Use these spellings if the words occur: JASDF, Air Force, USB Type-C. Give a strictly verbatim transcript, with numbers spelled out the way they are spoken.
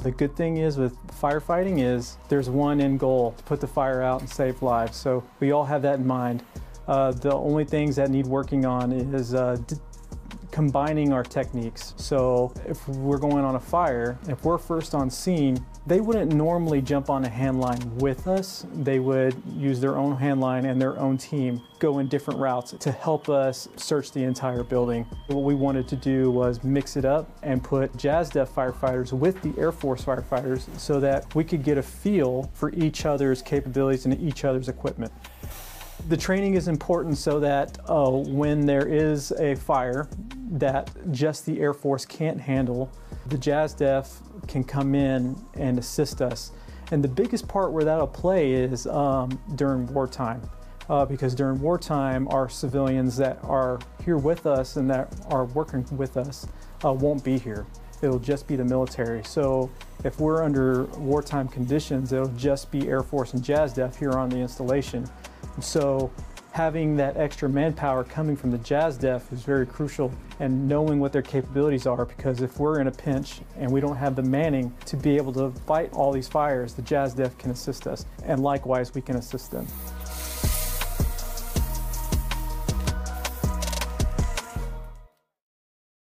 The good thing is with firefighting is there's one end goal, to put the fire out and save lives. So we all have that in mind. Uh, the only things that need working on is uh, d combining our techniques. So if we're going on a fire, if we're first on scene, they wouldn't normally jump on a handline with us. They would use their own handline and their own team, go in different routes to help us search the entire building. What we wanted to do was mix it up and put J A S D F firefighters with the Air Force firefighters so that we could get a feel for each other's capabilities and each other's equipment. The training is important so that uh, when there is a fire that just the Air Force can't handle, the J A S D F can come in and assist us. And the biggest part where that'll play is um, during wartime, uh, because during wartime, our civilians that are here with us and that are working with us uh, won't be here. It'll just be the military. So if we're under wartime conditions, it'll just be Air Force and J A S D F here on the installation. So having that extra manpower coming from the J A S D F is very crucial, and knowing what their capabilities are, because if we're in a pinch and we don't have the manning to be able to fight all these fires, the J A S D F can assist us, and likewise we can assist them.